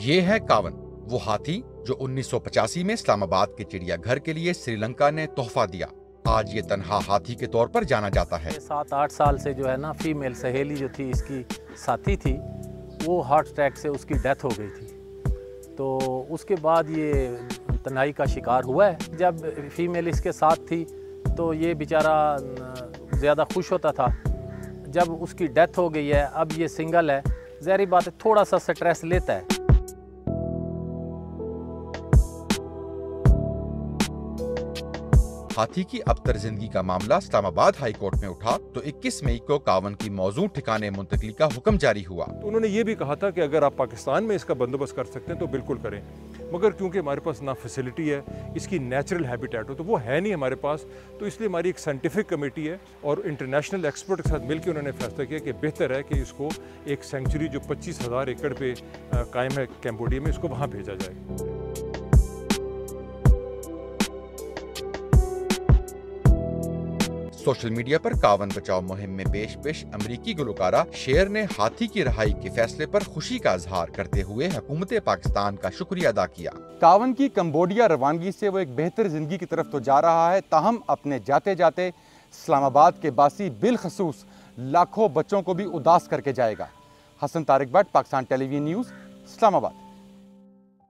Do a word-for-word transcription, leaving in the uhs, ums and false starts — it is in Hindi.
ये है कावन, वो हाथी जो उन्नीस सौ पचासी में इस्लामाबाद के चिड़ियाघर के लिए श्रीलंका ने तोहफा दिया। आज ये तन्हा हाथी के तौर पर जाना जाता है। सात आठ साल से जो है ना फीमेल सहेली जो थी इसकी साथी थी, वो हार्ट अटैक से उसकी डेथ हो गई थी। तो उसके बाद ये तन्हाई का शिकार हुआ है। जब फीमेल इसके साथ थी तो ये बेचारा ज़्यादा खुश होता था। जब उसकी डेथ हो गई है, अब ये सिंगल है, ज़ाहिर बात है थोड़ा सा स्ट्रेस लेता है। हाथी की अबतर जिंदगी का मामला इस्लामाबाद हाई कोर्ट में उठा तो इक्कीस मई को कावन की मौजूद ठिकाने मुंतकली का हुक्म जारी हुआ। तो उन्होंने ये भी कहा था कि अगर आप पाकिस्तान में इसका बंदोबस्त कर सकते हैं तो बिल्कुल करें, मगर क्योंकि हमारे पास ना फैसिलिटी है, इसकी नेचुरल हैबिटेट हो तो वो है नहीं हमारे पास, तो इसलिए हमारी एक साइंटिफिक कमेटी है और इंटरनेशनल एक्सपर्ट के साथ मिलकर उन्होंने फैसला किया कि बेहतर है कि इसको एक सेंचुरी जो पच्चीस हज़ार एकड़ पे कायम है कैम्बोडिया में, इसको वहाँ भेजा जाए। सोशल मीडिया पर कावन बचाओ मुहिम में पेश पेश अमरीकी गुलकारा शेर ने हाथी की रिहाई के फैसले पर खुशी का इजहार करते हुए हुकूमत पाकिस्तान का शुक्रिया अदा किया। कावन की कम्बोडिया रवानगी से वो एक बेहतर जिंदगी की तरफ तो जा रहा है, ताहम अपने जाते जाते इस्लामाबाद के बासी बिलखसूस लाखों बच्चों को भी उदास करके जाएगा। Hasan Tariq Butt, Pakistan television news, Islamabad.